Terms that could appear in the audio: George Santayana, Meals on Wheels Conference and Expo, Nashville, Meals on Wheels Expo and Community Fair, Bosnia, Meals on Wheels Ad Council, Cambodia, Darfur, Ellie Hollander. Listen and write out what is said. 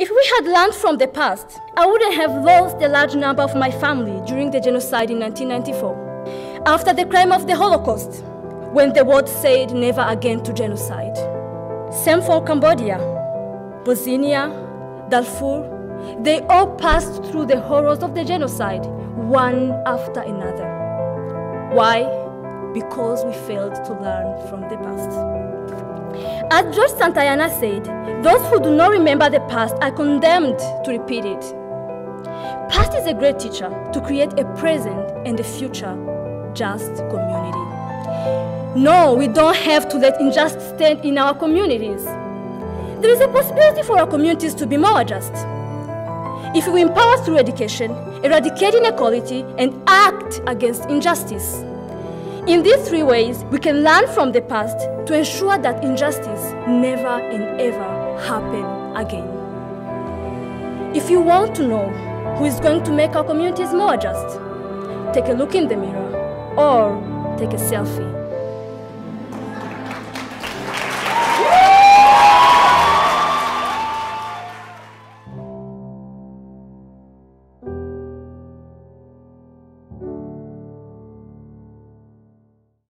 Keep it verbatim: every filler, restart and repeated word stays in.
If we had learned from the past, I wouldn't have lost a large number of my family during the genocide in nineteen ninety-four, after the crime of the Holocaust, when the world said never again to genocide. Same for Cambodia, Bosnia, Darfur. They all passed through the horrors of the genocide, one after another. Why? Because we failed to learn from the past. As George Santayana said, those who do not remember the past are condemned to repeat it. Past is a great teacher to create a present and a future just community. No, we don't have to let injustice stand in our communities. There is a possibility for our communities to be more just. If we empower through education, eradicate inequality, and act against injustice. In these three ways, we can learn from the past to ensure that injustice never and ever happen again. If you want to know who is going to make our communities more just, take a look in the mirror or take a selfie.